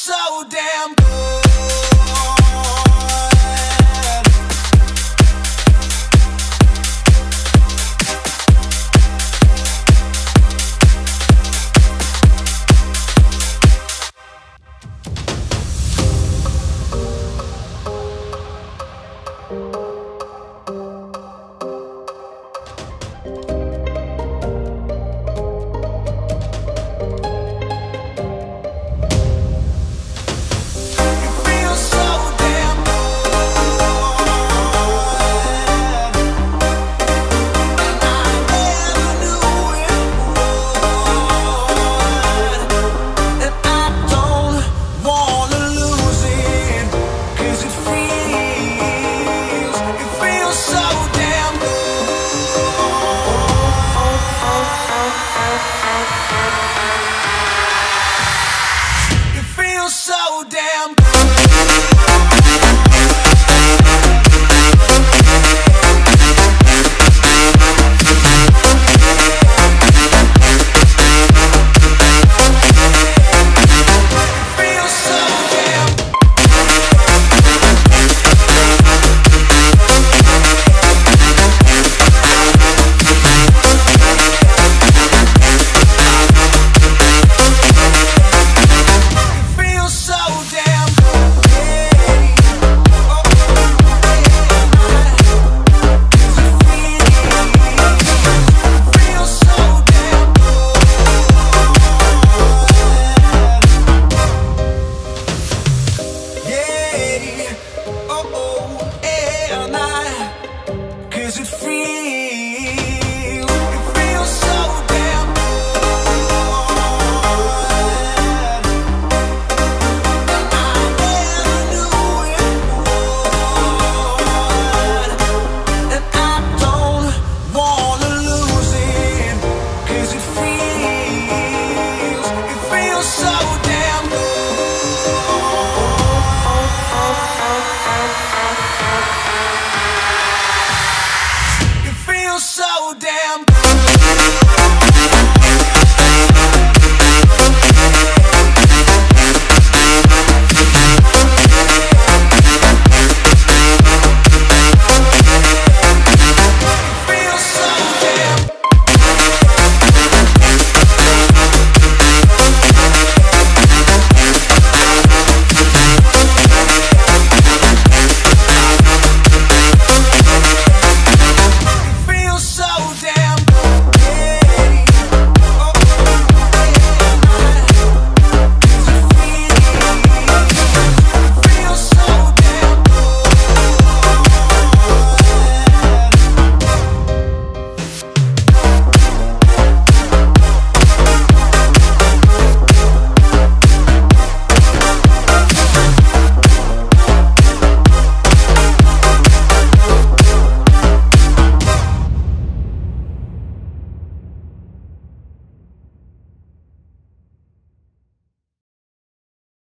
so damn good. So damn good.